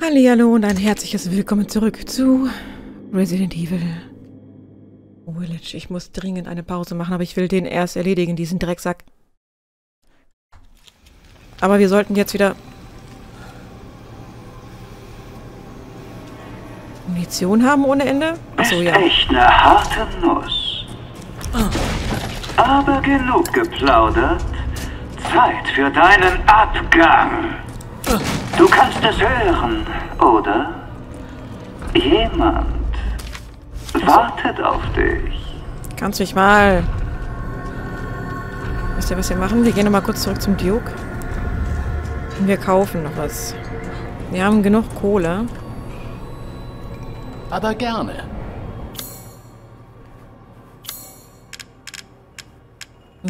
Hallihallo und ein herzliches Willkommen zurück zu Resident Evil Village. Ich muss dringend eine Pause machen, aber ich will den erst erledigen, diesen Drecksack. Aber wir sollten jetzt wieder... Munition haben ohne Ende? Achso, ja. Ist echt eine harte Nuss. Oh. Aber genug geplaudert. Zeit für deinen Abgang. Oh. Du kannst es hören, oder? Jemand wartet auf dich. Kannst mich mal... Wisst ihr, was wir machen? Wir gehen nochmal kurz zurück zum Duke. Und wir kaufen noch was. Wir haben genug Kohle. Aber gerne.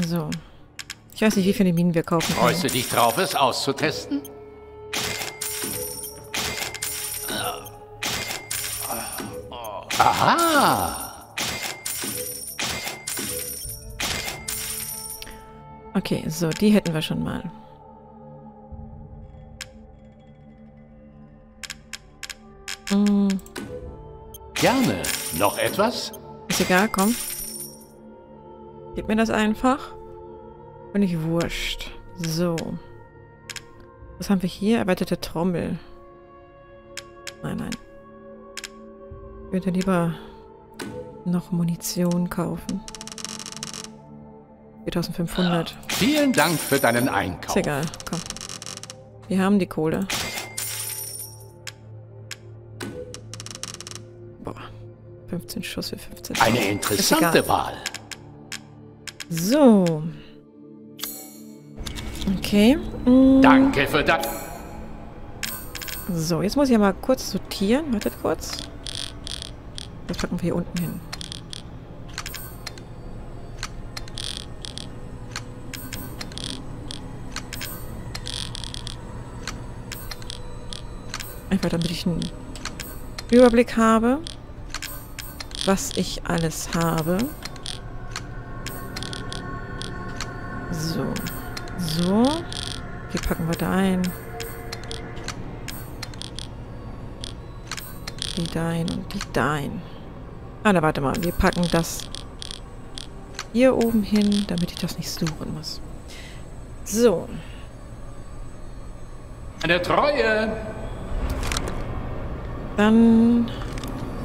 So. Ich weiß nicht, wie viele Minen wir kaufen können. Freust du dich drauf, es auszutesten? Aha! Okay, so, die hätten wir schon mal. Mm. Gerne. Noch etwas? Ist egal, komm. Gib mir das einfach. Bin ich wurscht. So. Was haben wir hier? Erweiterte Trommel. Nein, nein. Ich würde lieber noch Munition kaufen. 4500. Vielen Dank für deinen Einkauf. Ist egal, komm. Wir haben die Kohle. Boah. 15 Schuss für 15. Eine interessante Wahl. So. Okay. Mm. Danke für das. So, jetzt muss ich ja mal kurz sortieren. Wartet kurz. Das packen wir hier unten hin. Einfach damit ich einen Überblick habe, was ich alles habe. So. So. Hier packen wir da ein. Die da ein und die da ein. Ah, na, warte mal. Wir packen das hier oben hin, damit ich das nicht suchen muss. So. Eine Treue! Dann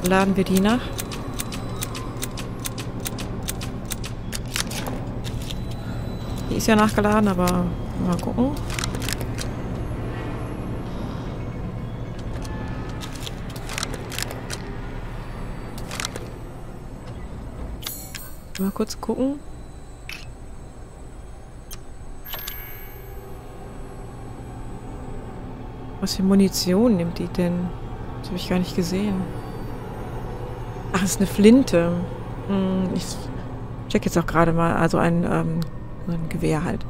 laden wir die nach. Die ist ja nachgeladen, aber mal gucken. Mal kurz gucken. Was für Munition nimmt die denn? Das habe ich gar nicht gesehen. Ach, das ist eine Flinte. Ich check jetzt auch gerade mal. Also ein Gewehr halt.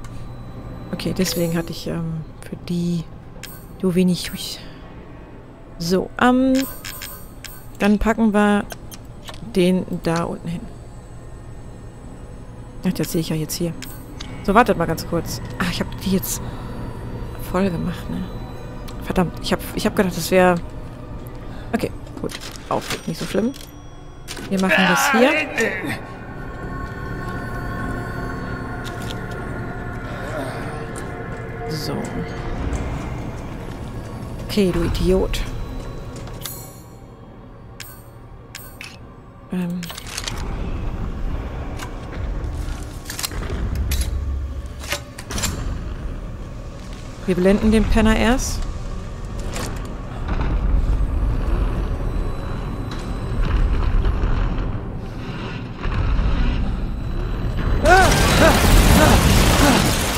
Okay, deswegen hatte ich für die so wenig. So, dann packen wir den da unten hin. Ach, das sehe ich ja jetzt hier. So, wartet mal ganz kurz. Ah, ich habe die jetzt voll gemacht, ne? Verdammt, ich hab gedacht, das wäre... Okay, gut. Auf, nicht so schlimm. Wir machen das hier. So. Okay, du Idiot. Wir blenden den Penner erst.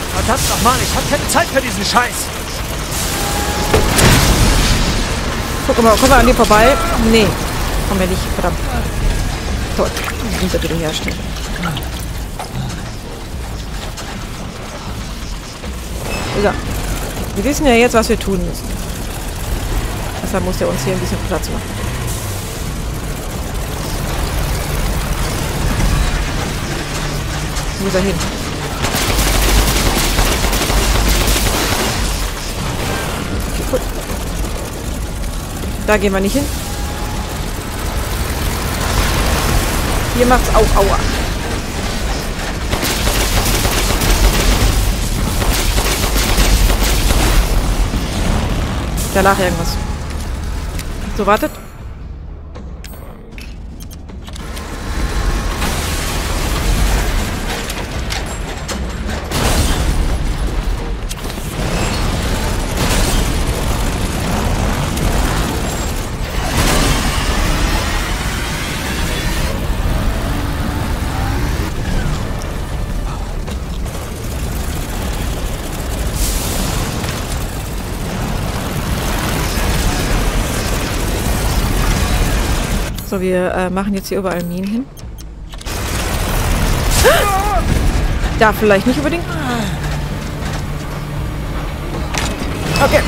Verdammt nochmal, ich hab keine Zeit für diesen Scheiß. Guck mal, kommen wir an dir vorbei? Nee, kommen wir nicht, verdammt. Toll, wie soll wieder herstellen? So. Wir wissen ja jetzt, was wir tun müssen. Deshalb muss der uns hier ein bisschen Platz machen. Wo muss er hin? Okay, gut. Da gehen wir nicht hin. Hier macht's auch Aua. Danach irgendwas. So, wartet. So, wir machen jetzt hier überall Minen hin. Da vielleicht nicht unbedingt. Okay.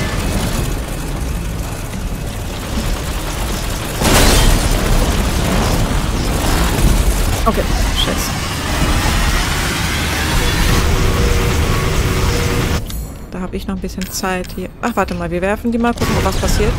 Okay, scheiße. Da habe ich noch ein bisschen Zeit hier. Ach, warte mal, wir werfen die mal, gucken, was passiert.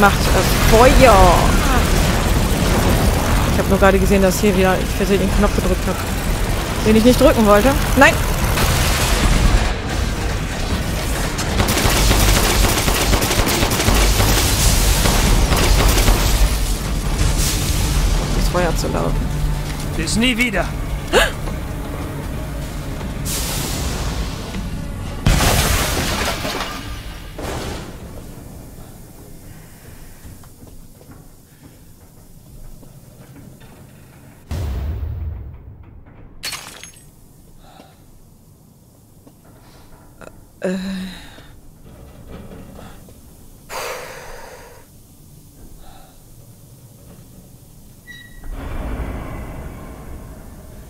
Macht Feuer! Ich habe nur gerade gesehen, dass hier wieder ich versehentlich den Knopf gedrückt habe, den ich nicht drücken wollte. Nein! Das Feuer zu laut. Bis nie wieder!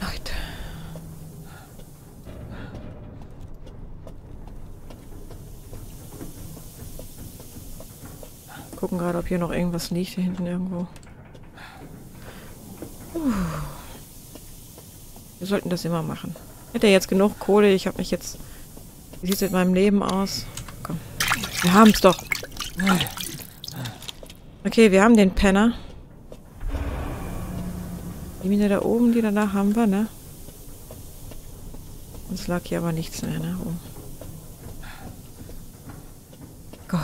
Leute. Gucken gerade, ob hier noch irgendwas liegt, hier hinten irgendwo. Wir sollten das immer machen. Hätte er jetzt genug Kohle, ich habe mich jetzt... Wie sieht es mit meinem Leben aus? Komm. Wir haben es doch. Okay, wir haben den Penner. Die Mine da oben, die danach haben wir, ne? Uns lag hier aber nichts mehr, ne? Oh. Gott.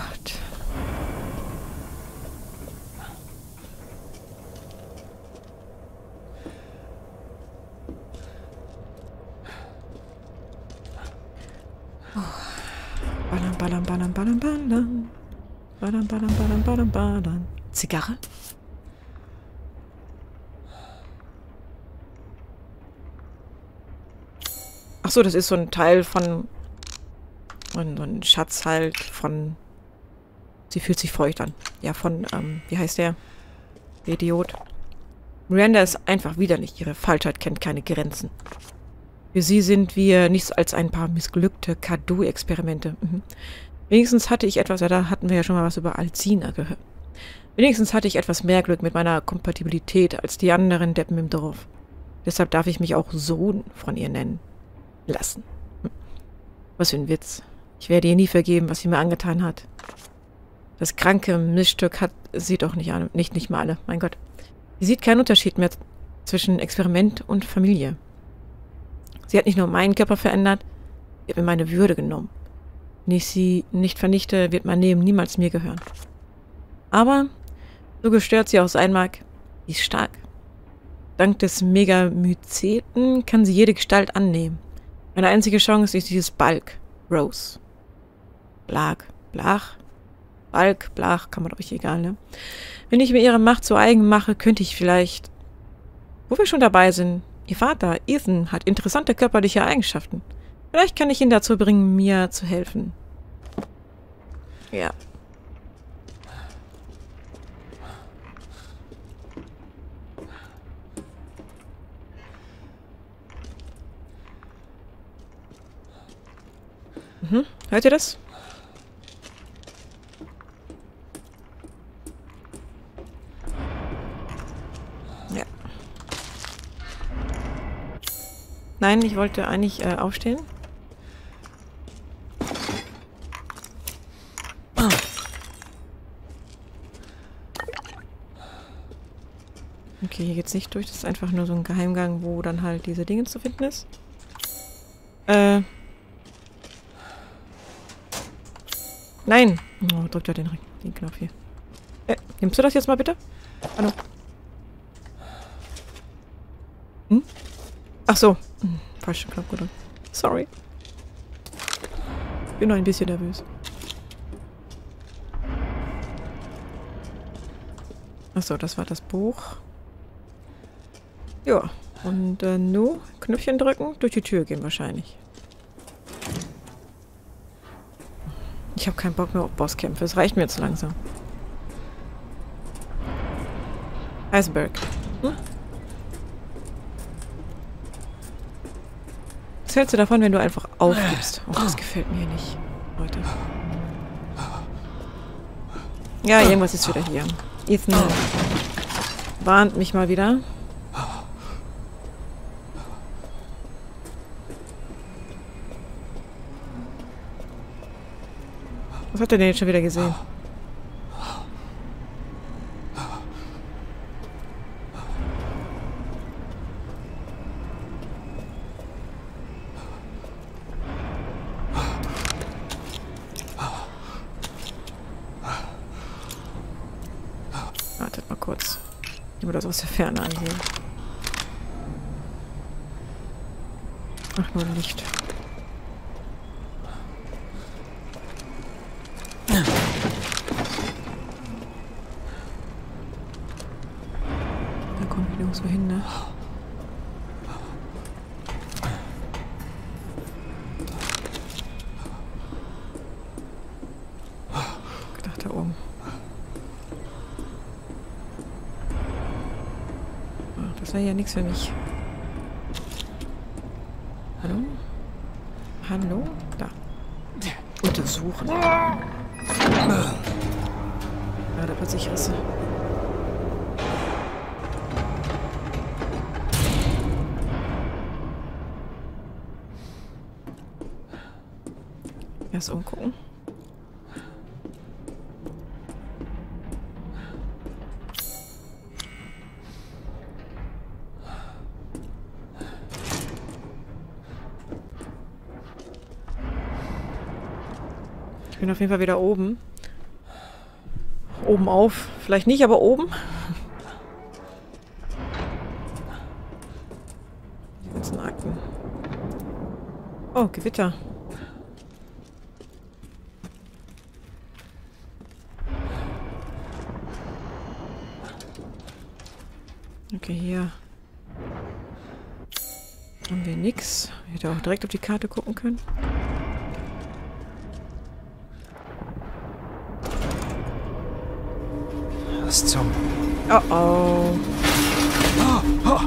Badam. Zigarre? Ach so, das ist so ein Teil von... So ein Schatz halt von... Sie fühlt sich feucht an. Ja, von... wie heißt der? Der Idiot. Miranda ist einfach widerlich. Ihre Falschheit kennt keine Grenzen. Für sie sind wir nichts als ein paar missglückte Kadu-Experimente. Mhm. Wenigstens hatte ich etwas, ja, da hatten wir ja schon mal was über Alcina gehört. Wenigstens hatte ich etwas mehr Glück mit meiner Kompatibilität als die anderen Deppen im Dorf. Deshalb darf ich mich auch Sohn von ihr nennen lassen. Hm. Was für ein Witz. Ich werde ihr nie vergeben, was sie mir angetan hat. Das kranke Missstück hat sie doch nicht an, nicht mal alle, mein Gott. Sie sieht keinen Unterschied mehr zwischen Experiment und Familie. Sie hat nicht nur meinen Körper verändert, sie hat mir meine Würde genommen. Wenn ich sie nicht vernichte, wird mein Leben niemals mir gehören. Aber, so gestört sie auch sein mag, sie ist stark. Dank des Megamyzeten kann sie jede Gestalt annehmen. Meine einzige Chance ist dieses Balk, Rose. Balk, kann man euch egal, ne? Wenn ich mir ihre Macht zu eigen mache, könnte ich vielleicht... Wo wir schon dabei sind, ihr Vater, Ethan, hat interessante körperliche Eigenschaften. Vielleicht kann ich ihn dazu bringen, mir zu helfen. Ja. Mhm. Hört ihr das? Ja. Nein, ich wollte eigentlich aufstehen. Okay, hier geht's nicht durch. Das ist einfach nur so ein Geheimgang, wo dann halt diese Dinge zu finden ist. Nein! Oh, drückt ja den Knopf hier. Nimmst du das jetzt mal bitte? Hallo. Hm? Ach so. Hm, falschen Knopf gedrückt. Sorry. Ich bin noch ein bisschen nervös. Achso, das war das Buch. Ja, und nur Knöpfchen drücken, durch die Tür gehen wahrscheinlich. Ich habe keinen Bock mehr auf Bosskämpfe, es reicht mir jetzt langsam. Heisenberg. Hm? Was hältst du davon, wenn du einfach aufgibst? Oh, das gefällt mir nicht, Leute. Ja, irgendwas ist wieder hier. Ethan warnt mich mal wieder. Was hat er denn jetzt schon wieder gesehen? Wartet mal kurz. Ich will das aus der Ferne ansehen. Ach, nur Licht. Wohin, ne? Gedacht da oben. Ach, das war ja nichts für mich. Hallo? Hallo? Da. Untersuchen. Ja, da plötzlich Risse. Erst umgucken. Ich bin auf jeden Fall wieder oben. Oben auf. Vielleicht nicht, aber oben. Die ganzen Akten. Oh, Gewitter. Okay, hier haben wir nichts. Ich hätte auch direkt auf die Karte gucken können. Was zum... Oh oh. Oh, oh.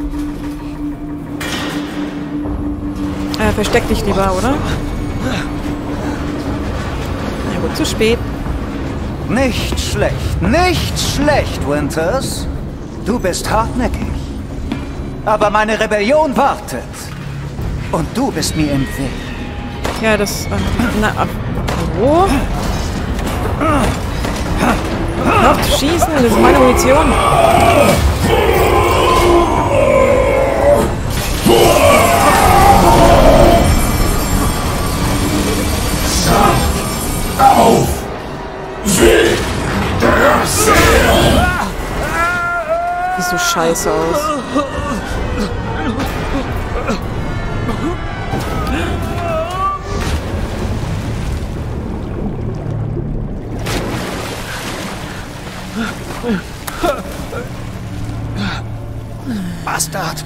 Versteck dich lieber, oder? Na gut, zu spät. Nicht schlecht, Winters. Du bist hartnäckig, aber meine Rebellion wartet und du bist mir im Weg. Ja, das... Wo? Noch schießen, das ist meine Munition. Auf! Weg! Sieht so scheiße aus. Bastard!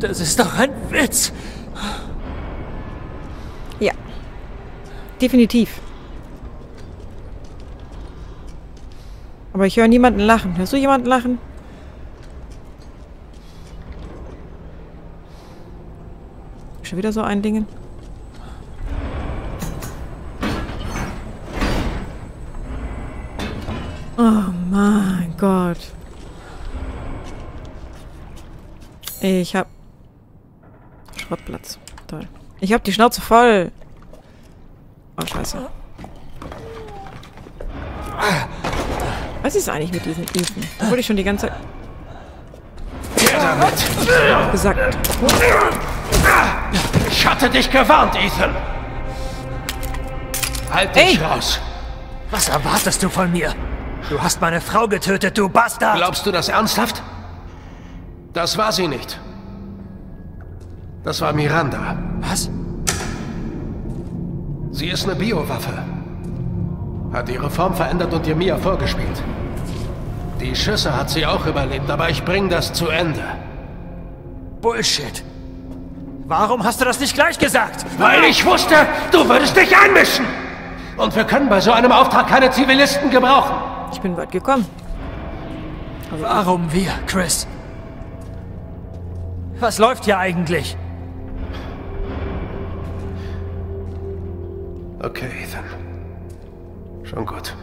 Das ist doch ein Witz! Definitiv. Aber ich höre niemanden lachen. Hörst du jemanden lachen? schon wieder so ein Ding. Oh mein Gott. Ich hab... Schrottplatz. Toll. Ich hab die Schnauze voll. Oh, scheiße. Was ist eigentlich mit diesen Ethan? Da wurde ich schon die ganze Zeit... gesagt. Ich hatte dich gewarnt, Ethan. Halt dich raus. Was erwartest du von mir? Du hast meine Frau getötet, du Bastard! Glaubst du das ernsthaft? Das war sie nicht. Das war Miranda. Was? Sie ist eine Biowaffe. Hat ihre Form verändert und dir Mia vorgespielt. Die Schüsse hat sie auch überlebt, aber ich bringe das zu Ende. Bullshit. Warum hast du das nicht gleich gesagt? Weil ich wusste, du würdest dich einmischen. Und wir können bei so einem Auftrag keine Zivilisten gebrauchen. Ich bin weit gekommen. Also warum wir, Chris? Was läuft hier eigentlich? Okay, Ethan. Schon gut.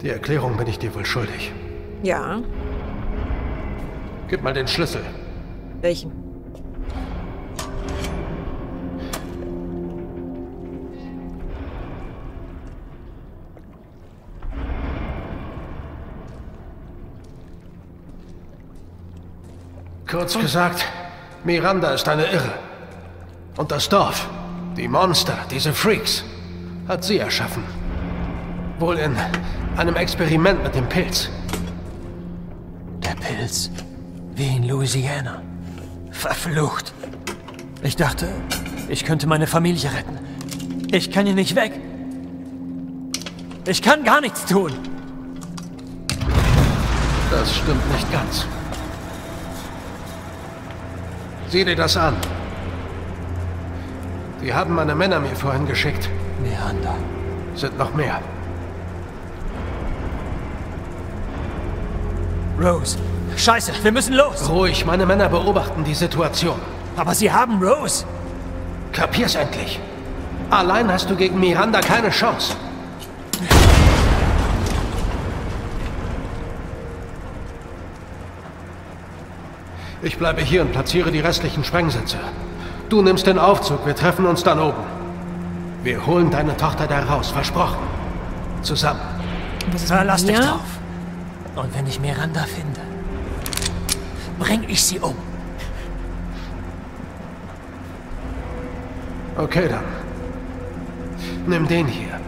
Die Erklärung bin ich dir wohl schuldig. Ja. Gib mal den Schlüssel. Welchen? Kurz gesagt, Miranda ist eine Irre. Und das Dorf, die Monster, diese Freaks, hat sie erschaffen. Wohl in einem Experiment mit dem Pilz. Der Pilz? Wie in Louisiana. Verflucht. Ich dachte, ich könnte meine Familie retten. Ich kann hier nicht weg. Ich kann gar nichts tun. Das stimmt nicht ganz. Sieh dir das an. Die haben meine Männer mir vorhin geschickt. Miranda. Sind noch mehr. Rose. Scheiße, wir müssen los. Ruhig, meine Männer beobachten die Situation. Aber sie haben Rose. Kapier's endlich. Allein hast du gegen Miranda keine Chance. Ich bleibe hier und platziere die restlichen Sprengsätze. Du nimmst den Aufzug, wir treffen uns dann oben. Wir holen deine Tochter da raus, versprochen. Zusammen. Verlass dich drauf. Und wenn ich Miranda finde, bring ich sie um. Okay, dann. Nimm den hier.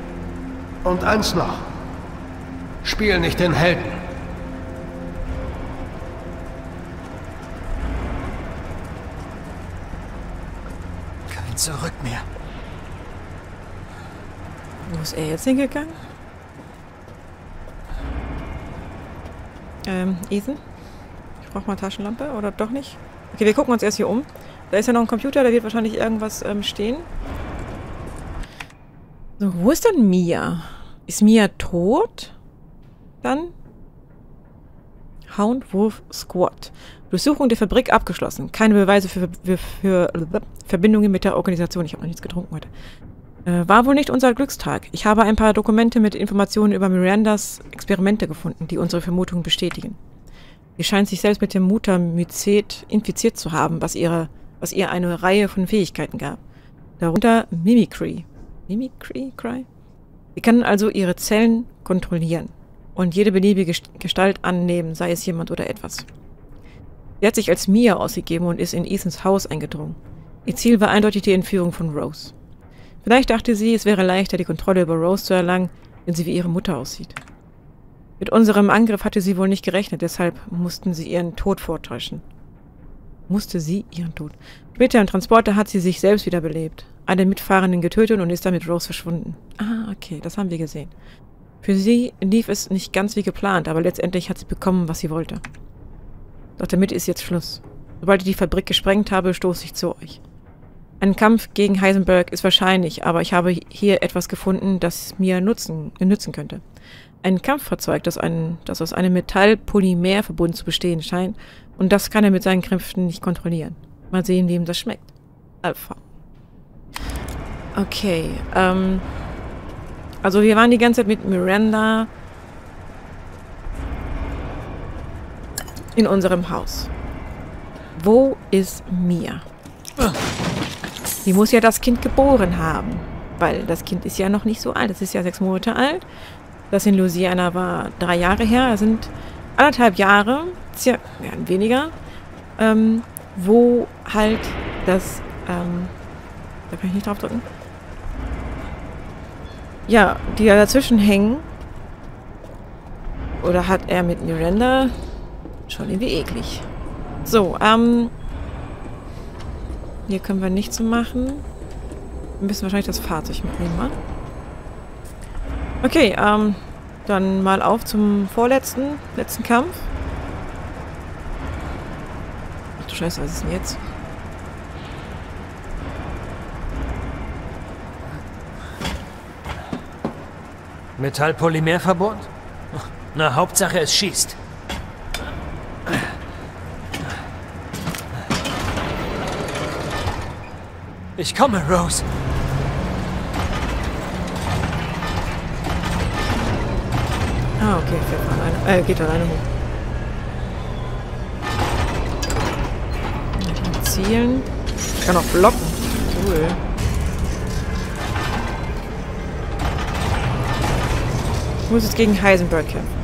Und eins noch. Spiel nicht den Helden. Kein Zurück mehr. Wo ist er jetzt hingegangen? Ethan? Ich brauche mal Taschenlampe, oder doch nicht? Okay, wir gucken uns erst hier um. Da ist ja noch ein Computer, da wird wahrscheinlich irgendwas stehen. So, wo ist denn Mia? Ist Mia tot? Dann? Hound Wolf Squad. Durchsuchung der Fabrik abgeschlossen. Keine Beweise für Verbindungen mit der Organisation. Ich habe noch nichts getrunken heute. War wohl nicht unser Glückstag. Ich habe ein paar Dokumente mit Informationen über Mirandas Experimente gefunden, die unsere Vermutungen bestätigen. Sie scheint sich selbst mit dem Mutter Mycet infiziert zu haben, was ihr eine Reihe von Fähigkeiten gab. Darunter Mimicry. Mimicry? Cry? Sie können also ihre Zellen kontrollieren und jede beliebige Gestalt annehmen, sei es jemand oder etwas. Sie hat sich als Mia ausgegeben und ist in Ethans Haus eingedrungen. Ihr Ziel war eindeutig die Entführung von Rose. Vielleicht dachte sie, es wäre leichter, die Kontrolle über Rose zu erlangen, wenn sie wie ihre Mutter aussieht. Mit unserem Angriff hatte sie wohl nicht gerechnet, deshalb mussten sie ihren Tod vortäuschen. Später im Transporter hat sie sich selbst wiederbelebt, einen Mitfahrenden getötet und ist dann mit Rose verschwunden. Ah, okay, das haben wir gesehen. Für sie lief es nicht ganz wie geplant, aber letztendlich hat sie bekommen, was sie wollte. Doch damit ist jetzt Schluss. Sobald ich die Fabrik gesprengt habe, stoße ich zu euch. Ein Kampf gegen Heisenberg ist wahrscheinlich, aber ich habe hier etwas gefunden, das mir nützen könnte. Ein Kampffahrzeug, das aus einem Metallpolymerverbund zu bestehen scheint, und das kann er mit seinen Kräften nicht kontrollieren. Mal sehen, wie ihm das schmeckt. Alpha. Okay, also wir waren die ganze Zeit mit Miranda in unserem Haus. Wo ist Mia? Sie muss ja das Kind geboren haben, weil das Kind ist ja noch nicht so alt. Es ist ja 6 Monate alt. Das in Louisiana war 3 Jahre her. Es sind 1,5 Jahre, ja, weniger, wo halt das, da kann ich nicht drauf drücken. Ja, die da dazwischen hängen. Oder hat er mit Miranda? Schon irgendwie eklig. So, hier können wir nichts machen. Wir müssen wahrscheinlich das Fahrzeug mitnehmen, wa? Okay, dann mal auf zum letzten Kampf. Ach du Scheiße, was ist denn jetzt? Metallpolymerverbot? Na, Hauptsache es schießt. Ich komme, Rose. Ah, okay, fährt man alleine. Geht alleine hoch. Ich kann zielen. Ich kann auch blocken. Cool. Ich muss jetzt gegen Heisenberg kämpfen.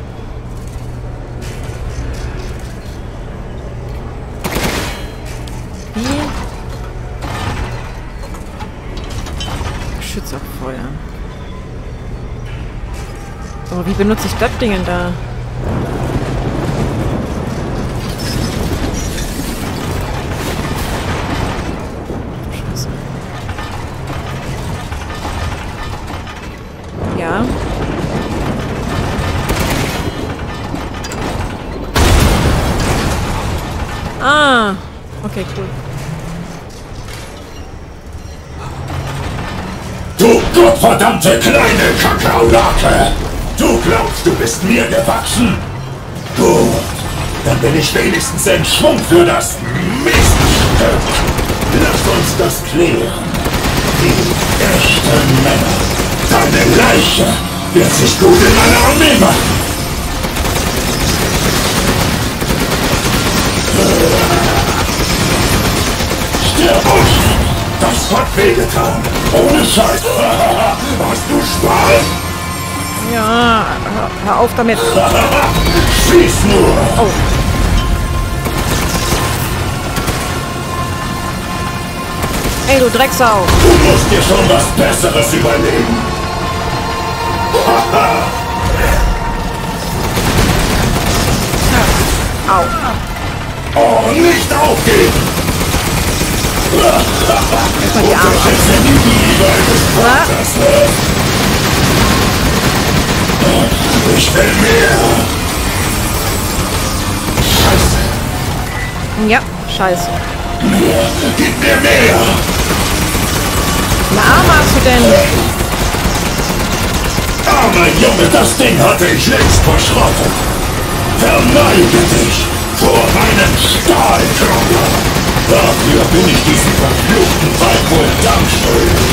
Geschützabfeuer. Aber wie benutze ich das Ding denn da? Scheiße. Ja. Ah! Okay, cool. Du gottverdammte kleine Kakaolake! Du glaubst, du bist mir gewachsen? Gut, dann bin ich wenigstens in Schwung für das Miststück. Lass uns das klären. Die echten Männer. Deine Leiche wird sich gut in meiner Armee machen. Stirb uns! Das hat wehgetan! Ohne Scheiß! Hast du Spaß? Ja, hör auf damit! Schieß nur! Oh. Ey, du Drecksau! Du musst dir schon was Besseres überlegen! Au! Oh, nicht aufgeben! Ich mach die Arme ab. Ich will mehr. Scheiße. Ja, scheiße. Gib mir mehr. Na, Arme hast du denn? Armer Junge, das Ding hatte ich längst verschrottet. Verneige dich vor meinem Stahlkörper. Dafür bin ich diesen verfluchten Wald wohl Dank schuldig.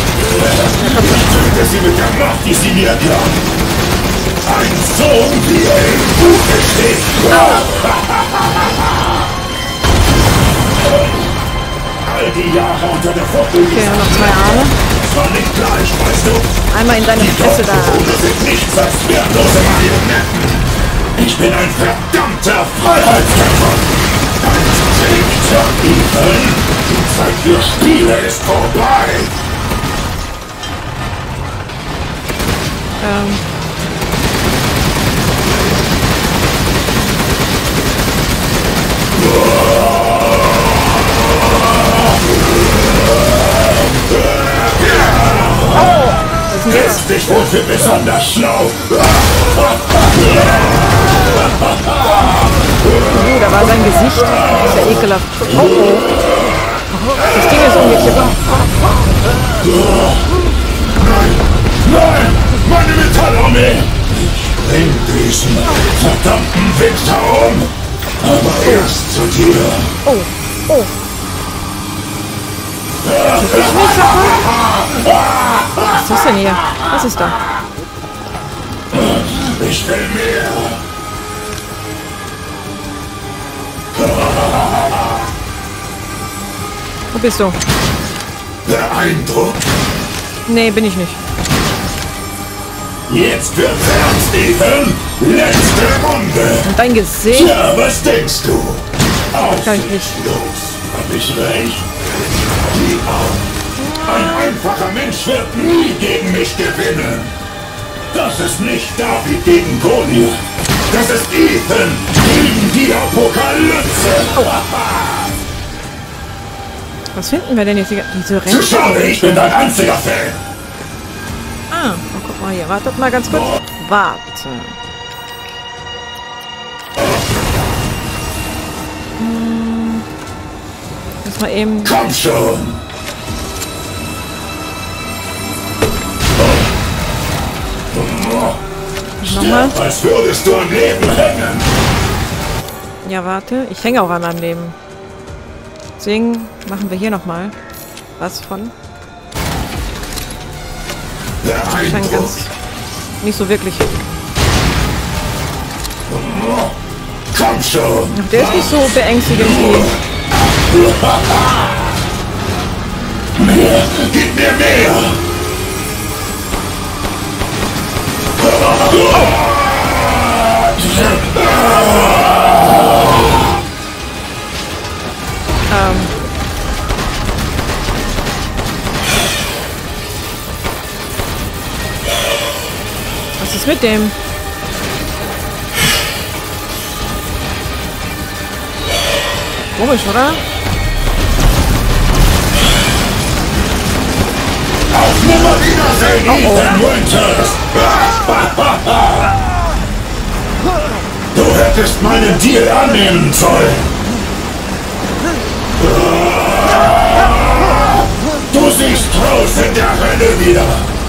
Ich töte sie mit der Macht, die sie mir gab. Ein Sohn, wie er im Buche steht. All die Jahre unter der Fuchtel. Okay, noch 2 Arme. Das war nicht gleich, weißt du? Einmal in deine Fresse da. Sind nichts als wertlose Marionetten. Ich bin ein verdammter Freiheitskämpfer. Ethan, die Zeit für Spiele ist vorbei! Oh! Jetzt dich wohl für besonders schlau! Oh, da war sein Gesicht. Das ist ja ekelhaft. Oh, oh. Das Ding ist umgekippt. Nein! Nein! Meine Metallarmee! Ich bring diesen verdammten Winter um! Aber erst zu dir! Oh, oh! Ich muss davon! Was ist das denn hier? Was ist da? Ich will mehr! Wo bist du? Der Eindruck? Nee, bin ich nicht. Jetzt wird's ernst, Ethan! Letzte Runde! Und dein Gesicht? Ja, was denkst du? Aussichtslos. Hab ich recht? Die Augen. Ein einfacher Mensch wird nie gegen mich gewinnen. Das ist nicht David gegen Goliath. Das ist Ethan gegen die Apokalypse. Oh. Was finden wir denn jetzt hier? Diese Rente? Schade, ich bin dein einziger Fan! Ah, oh, guck mal hier. Wartet mal ganz kurz. Warte. Lass mal eben... Komm schon! Nochmal. Als würdest du am Leben hängen! Ja, warte. Ich hänge auch an meinem Leben. Deswegen machen wir hier nochmal was von. Das scheint ganz nicht so wirklich. Komm schon! Der ist nicht so beängstigend wie. Mehr! Gib mir mehr! Was ist mit dem? Komisch, oder? Auf Nimmerwiedersehen, Ethan Winters! Du hättest meinen Deal annehmen sollen! Du siehst Rose in der Hölle wieder!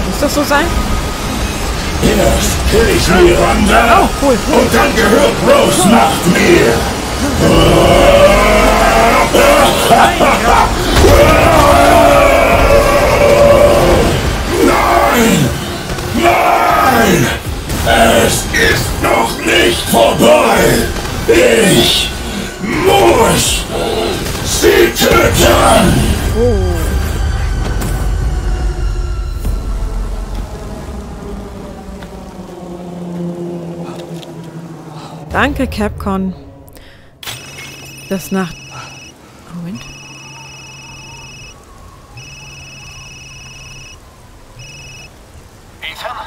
Muss das so sein? Erst kill ich Miranda, oh, cool, cool. Und dann gehört Rose nach mir! Nein! Nein! Es ist noch nicht vorbei! Ich muss sie töten! Oh. Danke, Capcom. Das nach... Moment. Ethan,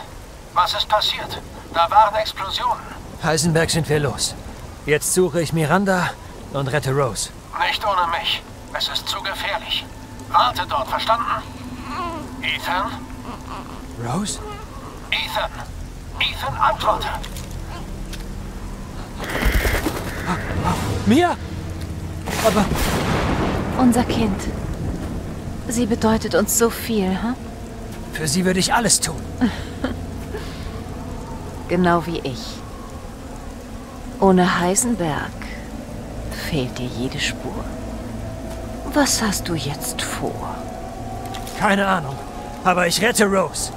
was ist passiert? Da waren Explosionen. Heisenberg sind wir los. Jetzt suche ich Miranda und rette Rose. Nicht ohne mich. Es ist zu gefährlich. Warte dort, verstanden? Ethan? Rose? Ethan! Ethan, antworte! Mia? Aber... Unser Kind. Sie bedeutet uns so viel, hm? Für sie würde ich alles tun. Genau wie ich. Ohne Heisenberg fehlt dir jede Spur. Was hast du jetzt vor? Keine Ahnung, aber ich rette Rose.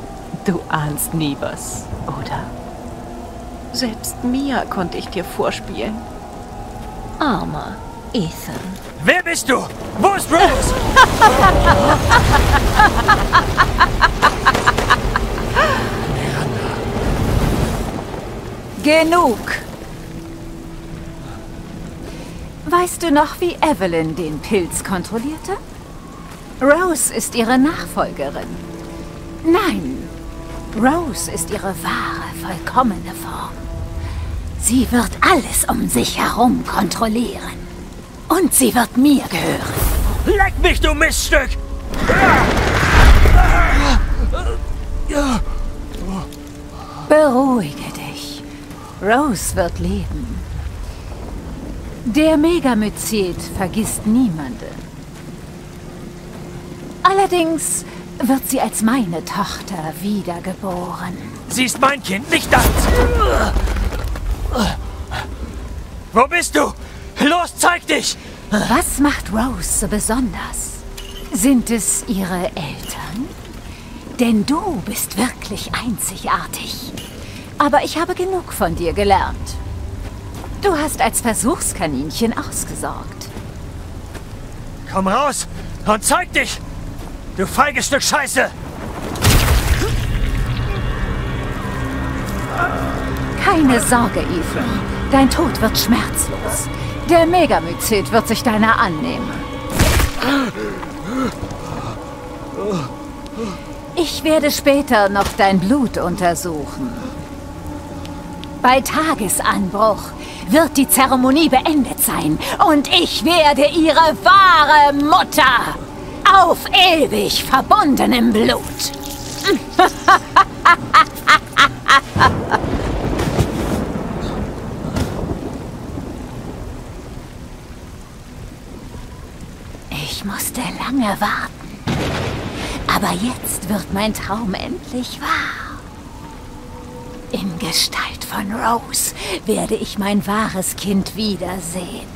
Du ahnst nie was, oder? Selbst Mia konnte ich dir vorspielen. Armer Ethan. Wer bist du? Wo ist Rose? Genug. Weißt du noch, wie Evelyn den Pilz kontrollierte? Rose ist ihre Nachfolgerin. Nein, Rose ist ihre wahre, vollkommene Form. Sie wird alles um sich herum kontrollieren. Und sie wird mir gehören. Leck mich, du Miststück! Beruhige dich. Rose wird leben. Der Megamycet vergisst niemanden. Allerdings wird sie als meine Tochter wiedergeboren. Sie ist mein Kind, nicht deins! Wo bist du? Los, zeig dich! Was macht Rose so besonders? Sind es Ihre Eltern? Denn du bist wirklich einzigartig. Aber ich habe genug von dir gelernt. Du hast als Versuchskaninchen ausgesorgt. Komm raus und zeig dich, du feiges Stück Scheiße! Keine Sorge, Ethan. Dein Tod wird schmerzlos. Der Megamycet wird sich deiner annehmen. Ich werde später noch dein Blut untersuchen. Bei Tagesanbruch wird die Zeremonie beendet sein und ich werde ihre wahre Mutter auf ewig verbunden im Blut. Ich musste lange warten, aber jetzt wird mein Traum endlich wahr. In Gestalt von Rose werde ich mein wahres Kind wiedersehen.